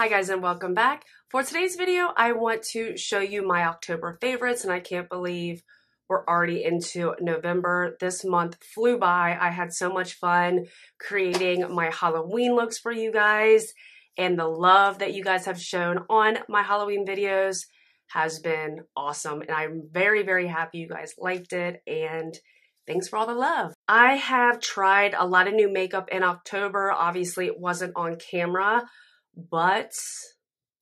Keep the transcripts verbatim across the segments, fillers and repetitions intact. Hi guys and welcome back. For today's video, I want to show you my October favorites, and I can't believe we're already into November. This month flew by. I had so much fun creating my Halloween looks for you guys, and the love that you guys have shown on my Halloween videos has been awesome, and I'm very, very happy you guys liked it, and thanks for all the love. I have tried a lot of new makeup in October. Obviously, it wasn't on camera, but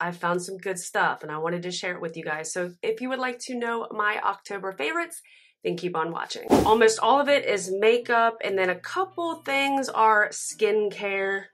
I found some good stuff and I wanted to share it with you guys. So if you would like to know my October favorites, then keep on watching. Almost all of it is makeup, and then a couple things are skincare.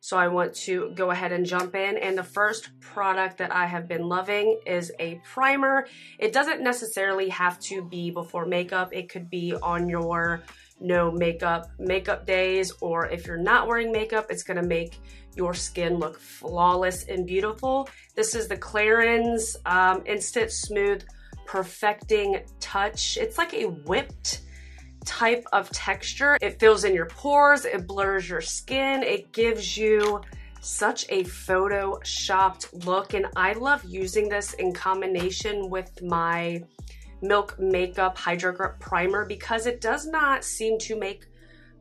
So I want to go ahead and jump in. And the first product that I have been loving is a primer. It doesn't necessarily have to be before makeup. It could be on your no makeup makeup days, or if you're not wearing makeup, it's gonna make your skin look flawless and beautiful. This is the Clarins um, Instant Smooth Perfecting Touch. It's like a whipped type of texture. It fills in your pores, it blurs your skin, it gives you such a photoshopped look, and I love using this in combination with my Milk Makeup Hydro Grip Primer because it does not seem to make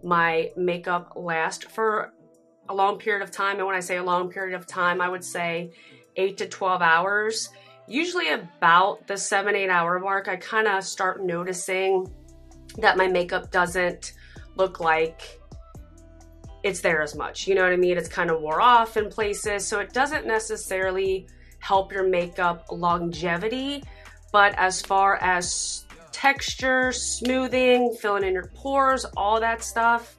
my makeup last for a long period of time. And when I say a long period of time, I would say eight to twelve hours. Usually about the seven, eight hour mark, I kind of start noticing that my makeup doesn't look like it's there as much. You know what I mean? It's kind of wore off in places. So it doesn't necessarily help your makeup longevity. But as far as texture, smoothing, filling in your pores, all that stuff,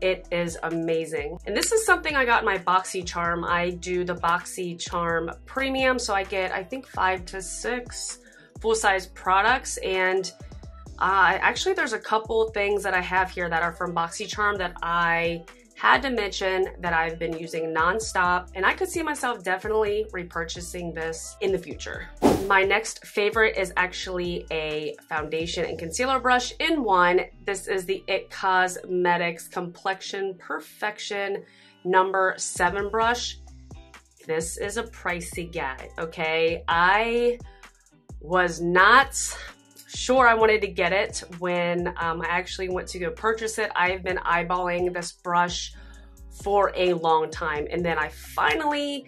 it is amazing. And this is something I got in my Boxycharm. I do the Boxycharm Premium, so I get, I think, five to six full-size products. And uh, actually, there's a couple things that I have here that are from Boxycharm that I had to mention that I've been using nonstop, and I could see myself definitely repurchasing this in the future. My next favorite is actually a foundation and concealer brush in one. This is the I T Cosmetics Complexion Perfection number seven brush. This is a pricey guy, okay? I was not sure I wanted to get it when um, I actually went to go purchase it. I've been eyeballing this brush for a long time, and then I finally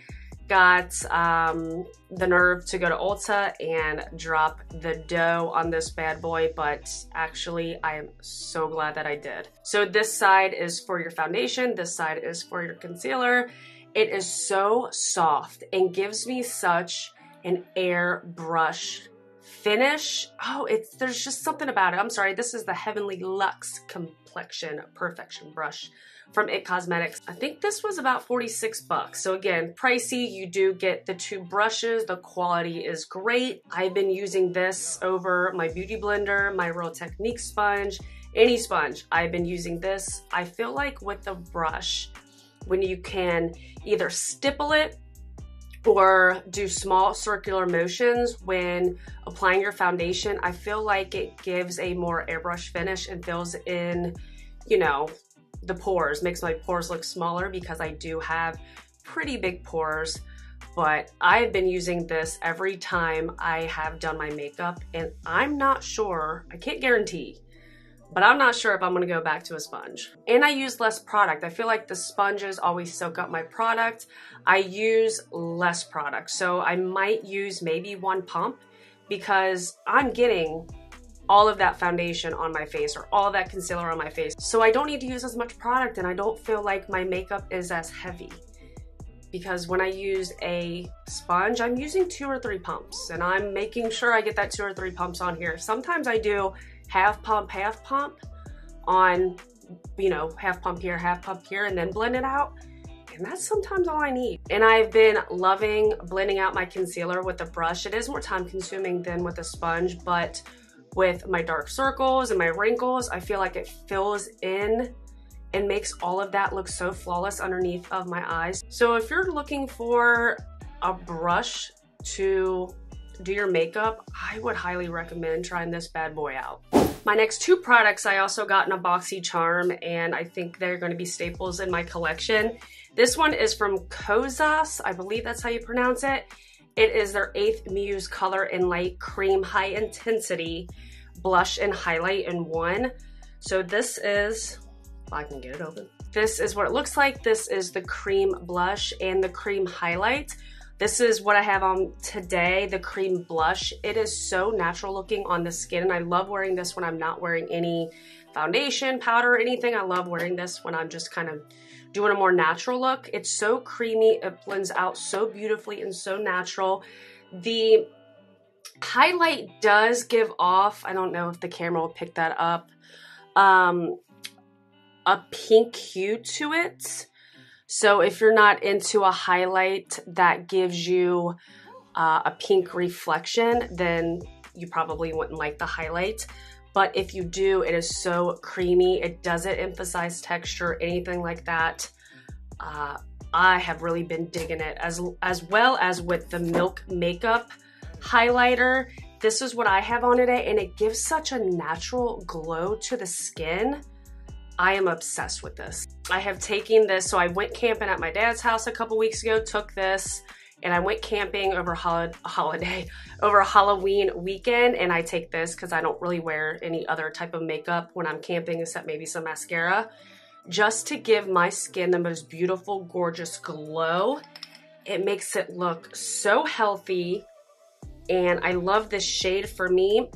got um, the nerve to go to Ulta and drop the dough on this bad boy, but actually I am so glad that I did. So this side is for your foundation, this side is for your concealer. It is so soft and gives me such an airbrush finish. Oh, it's there's just something about it. I'm sorry. This is the Heavenly Luxe Complexion Perfection Brush from I T Cosmetics. I think this was about forty-six bucks. So again, pricey. You do get the two brushes. The quality is great. I've been using this over my beauty blender, my Real Techniques sponge, any sponge. I've been using this. I feel like with the brush, when you can either stipple it or do small circular motions when applying your foundation, I feel like it gives a more airbrush finish and fills in, you know, the pores, makes my pores look smaller because I do have pretty big pores. But I've been using this every time I have done my makeup, and I'm not sure, I can't guarantee, but I'm not sure if I'm gonna go back to a sponge. And I use less product. I feel like the sponges always soak up my product. I use less product. So I might use maybe one pump because I'm getting all of that foundation on my face or all that concealer on my face. So I don't need to use as much product, and I don't feel like my makeup is as heavy because when I use a sponge, I'm using two or three pumps, and I'm making sure I get that two or three pumps on here. Sometimes I do half pump, half pump on, you know, half pump here, half pump here, and then blend it out. And that's sometimes all I need. And I've been loving blending out my concealer with a brush. It is more time consuming than with a sponge, but with my dark circles and my wrinkles, I feel like it fills in and makes all of that look so flawless underneath of my eyes. So if you're looking for a brush to do your makeup, I would highly recommend trying this bad boy out. My next two products I also got in a Boxycharm, and I think they're going to be staples in my collection. This one is from Kosas, I believe that's how you pronounce it. It is their eighth Muse Color in Light Cream High Intensity Blush and Highlight in one. So this is, I can get it open. This is what it looks like. This is the cream blush and the cream highlight. This is what I have on today, the cream blush. It is so natural looking on the skin, and I love wearing this when I'm not wearing any foundation, powder, anything. I love wearing this when I'm just kind of doing a more natural look. It's so creamy, it blends out so beautifully and so natural. The highlight does give off, I don't know if the camera will pick that up, um, a pink hue to it. So if you're not into a highlight that gives you uh, a pink reflection, then you probably wouldn't like the highlight. But if you do, it is so creamy. It doesn't emphasize texture, anything like that. Uh, I have really been digging it, as, as well as with the Milk Makeup highlighter. This is what I have on today, and it gives such a natural glow to the skin. I am obsessed with this. I have taken this, so I went camping at my dad's house a couple weeks ago, took this, and I went camping over hol holiday, over Halloween weekend, and I take this because I don't really wear any other type of makeup when I'm camping except maybe some mascara, just to give my skin the most beautiful, gorgeous glow. It makes it look so healthy, and I love this shade for me,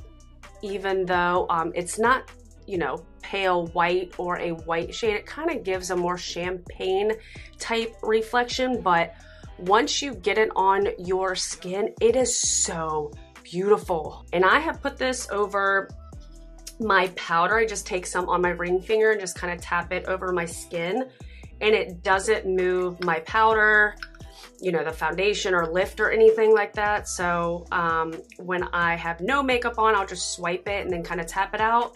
even though um, it's not, you know, pale white or a white shade. It kind of gives a more champagne type reflection, but once you get it on your skin, it is so beautiful. And I have put this over my powder. I just take some on my ring finger and just kind of tap it over my skin, and it doesn't move my powder, you know, the foundation or lift or anything like that. So um, when I have no makeup on, I'll just swipe it and then kind of tap it out.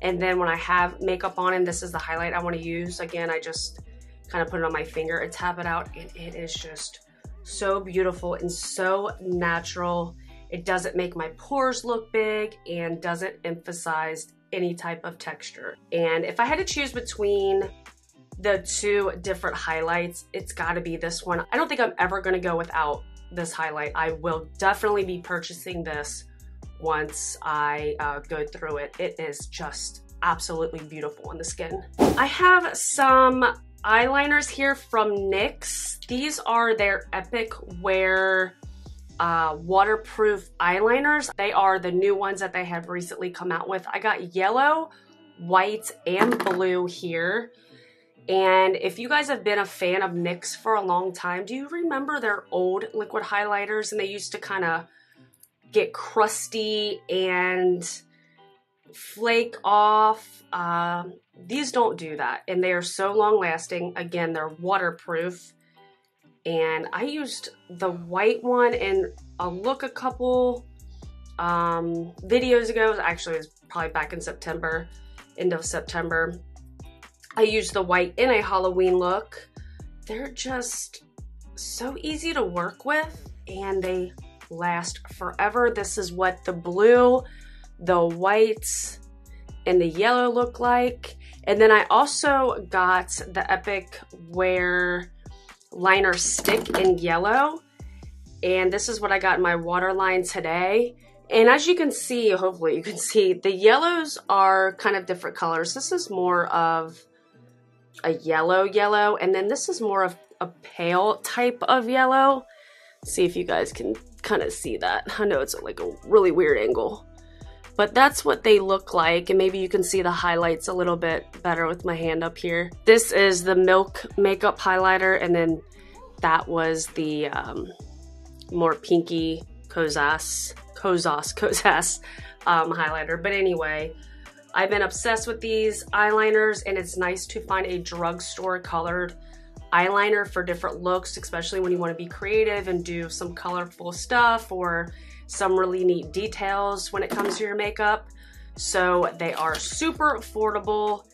And then when I have makeup on and this is the highlight I want to use, again, I just kind of put it on my finger and tap it out, and it is just so beautiful and so natural. It doesn't make my pores look big and doesn't emphasize any type of texture. And if I had to choose between the two different highlights, it's got to be this one. I don't think I'm ever going to go without this highlight. I will definitely be purchasing this once I uh, go through it. It is just absolutely beautiful on the skin. I have some eyeliners here from NYX. These are their Epic Wear uh, waterproof eyeliners. They are the new ones that they have recently come out with. I got yellow, white, and blue here. And if you guys have been a fan of NYX for a long time, do you remember their old liquid highlighters? And they used to kind of get crusty and flake off. Um, these don't do that, and they are so long lasting. Again, they're waterproof, and I used the white one in a look a couple um, videos ago. Actually, it was probably back in September, end of September. I used the white in a Halloween look. They're just so easy to work with, and they last forever. This is what the blue, the whites, and the yellow look like. And then I also got the Epic Wear liner stick in yellow, and this is what I got in my waterline today. And as you can see, hopefully you can see, the yellows are kind of different colors. This is more of a yellow yellow, and then this is more of a pale type of yellow. See if you guys can kind of see that. I know it's like a really weird angle, but that's what they look like. And maybe you can see the highlights a little bit better with my hand up here. This is the Milk Makeup highlighter, and then that was the um, more pinky Kosas, Kosas, Kosas um, highlighter. But anyway, I've been obsessed with these eyeliners, and it's nice to find a drugstore colored eyeliner for different looks, especially when you want to be creative and do some colorful stuff or some really neat details when it comes to your makeup. So they are super affordable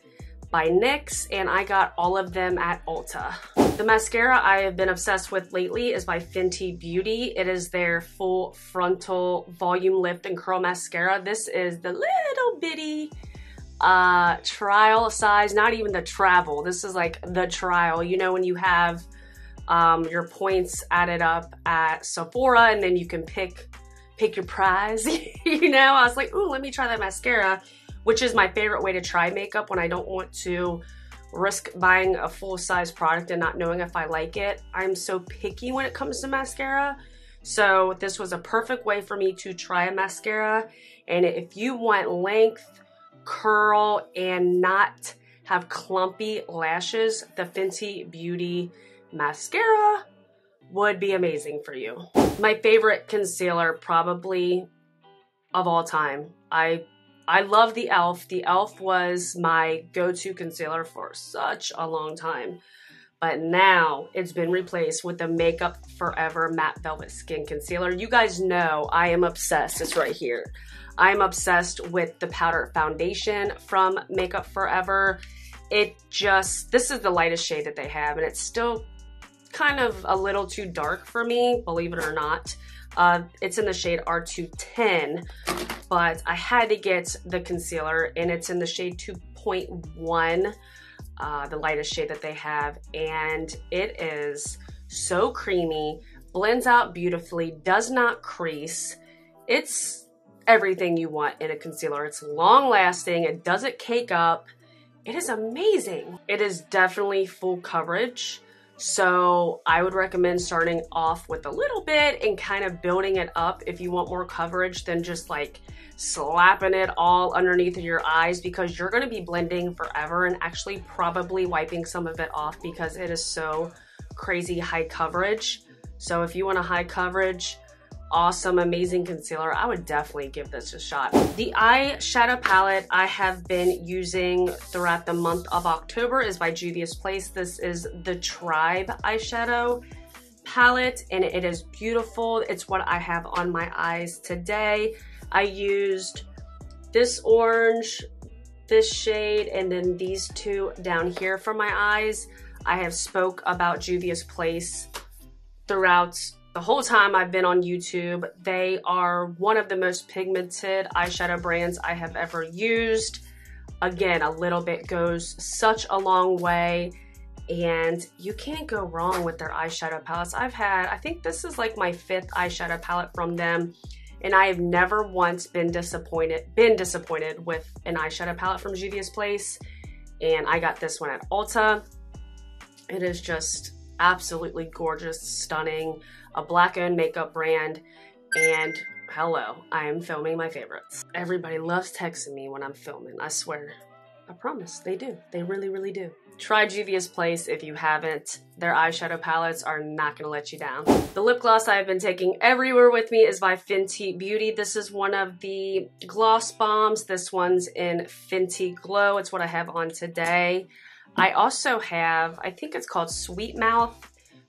by NYX, and I got all of them at Ulta. The mascara I have been obsessed with lately is by Fenty Beauty. It is their Full Frontal Volume Lift and Curl Mascara. This is the little bitty uh, trial size, not even the travel. This is like the trial, you know, when you have um, your points added up at Sephora and then you can pick, pick your prize, you know? I was like, ooh, let me try that mascara, which is my favorite way to try makeup when I don't want to risk buying a full-size product and not knowing if I like it. I'm so picky when it comes to mascara. So this was a perfect way for me to try a mascara. And if you want length, curl, and not have clumpy lashes, the Fenty Beauty mascara would be amazing for you. My favorite concealer probably of all time. I I love the e l f. The e l f was my go-to concealer for such a long time, but now it's been replaced with the Makeup Forever Matte Velvet Skin Concealer. You guys know I am obsessed. It's right here. I'm obsessed with the powder foundation from Makeup Forever. It just, this is the lightest shade that they have, and it's still kind of a little too dark for me, believe it or not. Uh, it's in the shade R two ten, but I had to get the concealer, and it's in the shade two point one, uh, the lightest shade that they have, and it is so creamy, blends out beautifully, does not crease. It's everything you want in a concealer. It's long-lasting, it doesn't cake up. It is amazing. It is definitely full coverage. So I would recommend starting off with a little bit and kind of building it up if you want more coverage than just like slapping it all underneath your eyes, because you're gonna be blending forever and actually probably wiping some of it off because it is so crazy high coverage. So if you want a high coverage, awesome, amazing concealer, I would definitely give this a shot. The eyeshadow palette I have been using throughout the month of October is by Juvia's Place. This is the Tribe eyeshadow palette, and it is beautiful. It's what I have on my eyes today. I used this orange, this shade, and then these two down here for my eyes. I have spoke about Juvia's Place throughout the whole time I've been on YouTube. They are one of the most pigmented eyeshadow brands I have ever used. Again, a little bit goes such a long way, and you can't go wrong with their eyeshadow palettes. I've had, I think this is like my fifth eyeshadow palette from them, and I have never once been disappointed, been disappointed with an eyeshadow palette from Juvia's Place, and I got this one at Ulta. It is just absolutely gorgeous, stunning, a black-owned makeup brand, and hello, I am filming my favorites. Everybody loves texting me when I'm filming, I swear. I promise, they do. They really, really do. Try Juvia's Place if you haven't. Their eyeshadow palettes are not gonna let you down. The lip gloss I've been taking everywhere with me is by Fenty Beauty. This is one of the gloss bombs. This one's in Fenty Glow. It's what I have on today. I also have, I think it's called Sweet Mouth,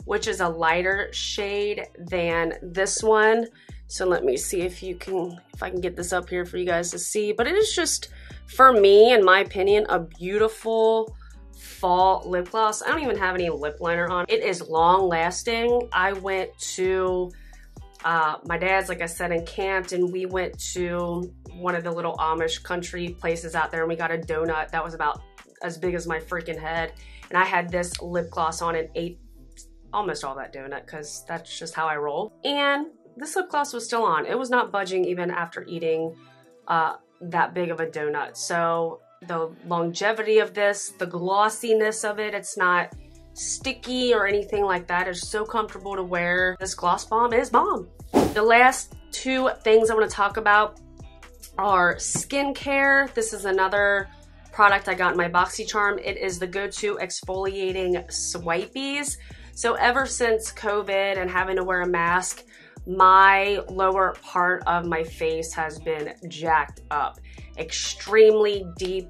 which is a lighter shade than this one. So let me see if you can, if I can get this up here for you guys to see. But it is just, for me, in my opinion, a beautiful fall lip gloss. I don't even have any lip liner on. It is long lasting. I went to uh, my dad's, like I said, in Camp, and we went to one of the little Amish country places out there, and we got a donut that was about as big as my freaking head, and I had this lip gloss on and ate almost all that donut because that's just how I roll. And this lip gloss was still on. It was not budging even after eating uh, that big of a donut. So the longevity of this, the glossiness of it, it's not sticky or anything like that. It's so comfortable to wear. This gloss bomb is bomb. The last two things I want to talk about are skincare. This is another product I got in my Boxycharm. It is the go-to exfoliating swipies. So ever since COVID and having to wear a mask, my lower part of my face has been jacked up. Extremely deep,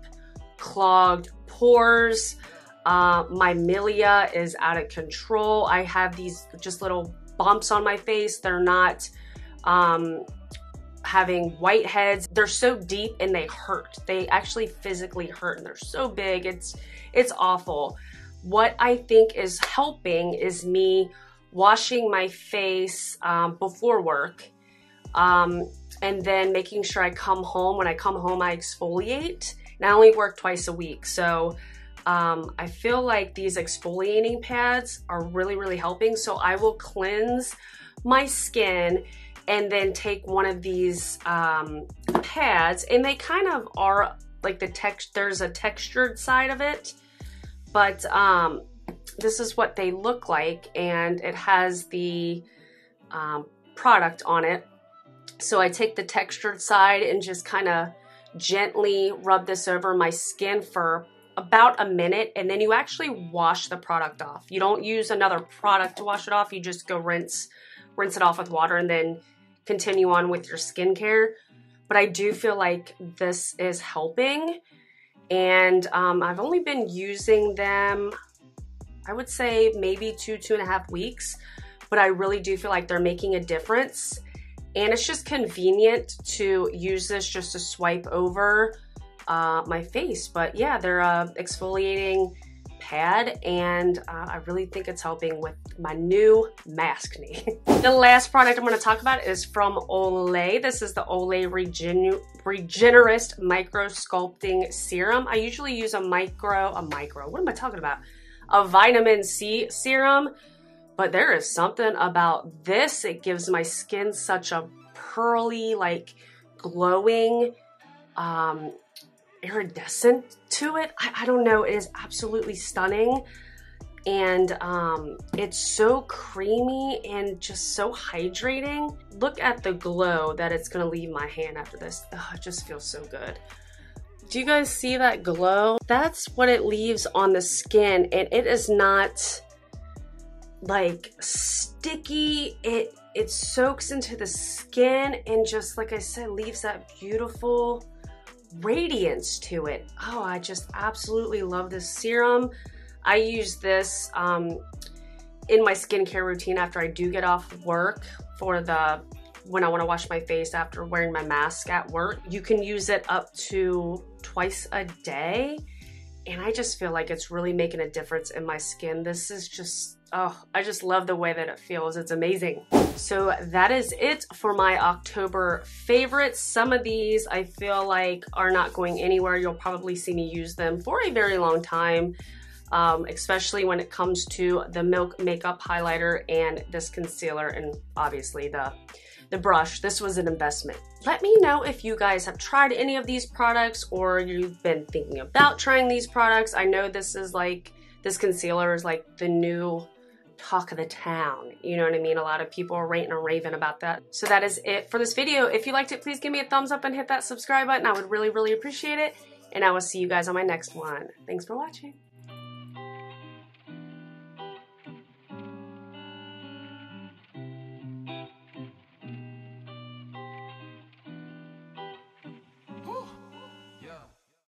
clogged pores. Uh, my milia is out of control. I have these just little bumps on my face. They're not um, having whiteheads. They're so deep and they hurt. They actually physically hurt, and they're so big. It's, it's awful. What I think is helping is me washing my face um, before work, um, and then making sure I come home. When I come home, I exfoliate, and I only work twice a week. So um, I feel like these exfoliating pads are really, really helping. So I will cleanse my skin and then take one of these um, pads, and they kind of are like the text, there's a textured side of it, but um, this is what they look like, and it has the um, product on it. So I take the textured side and just kind of gently rub this over my skin for about a minute, and then you actually wash the product off. You don't use another product to wash it off, you just go rinse, rinse it off with water and then continue on with your skincare. But I do feel like this is helping, and um, I've only been using them, I would say maybe two, two and a half weeks, but I really do feel like they're making a difference. And it's just convenient to use this just to swipe over uh, my face. But yeah, they're an exfoliating pad, and uh, I really think it's helping with my new mask knee. The last product I'm going to talk about is from Olay. This is the Olay Regen Regenerist Micro Sculpting Serum. I usually use a micro, a micro, what am I talking about? A vitamin C serum. But there is something about this. It gives my skin such a pearly, like glowing, um, iridescent to it. I, I don't know. It is absolutely stunning. And um, it's so creamy and just so hydrating. Look at the glow that it's going to leave my hand after this. Oh, it just feels so good. Do you guys see that glow? That's what it leaves on the skin. And it is not like sticky, it it soaks into the skin and just, like I said, leaves that beautiful radiance to it. Oh, I just absolutely love this serum. I use this um, in my skincare routine after I do get off work, for the when I want to wash my face after wearing my mask at work. You can use it up to twice a day, and I just feel like it's really making a difference in my skin. This is just, oh, I just love the way that it feels. It's amazing. So that is it for my October favorites. Some of these I feel like are not going anywhere. You'll probably see me use them for a very long time, um, especially when it comes to the Milk Makeup highlighter and this concealer, and obviously the, the brush. This was an investment. Let me know if you guys have tried any of these products, or you've been thinking about trying these products. I know this is like, this concealer is like the new talk of the town, you know what I mean? A lot of people are ranting and raving about that. So that is it for this video. If you liked it, please give me a thumbs up and hit that subscribe button. I would really, really appreciate it. And I will see you guys on my next one. Thanks for watching.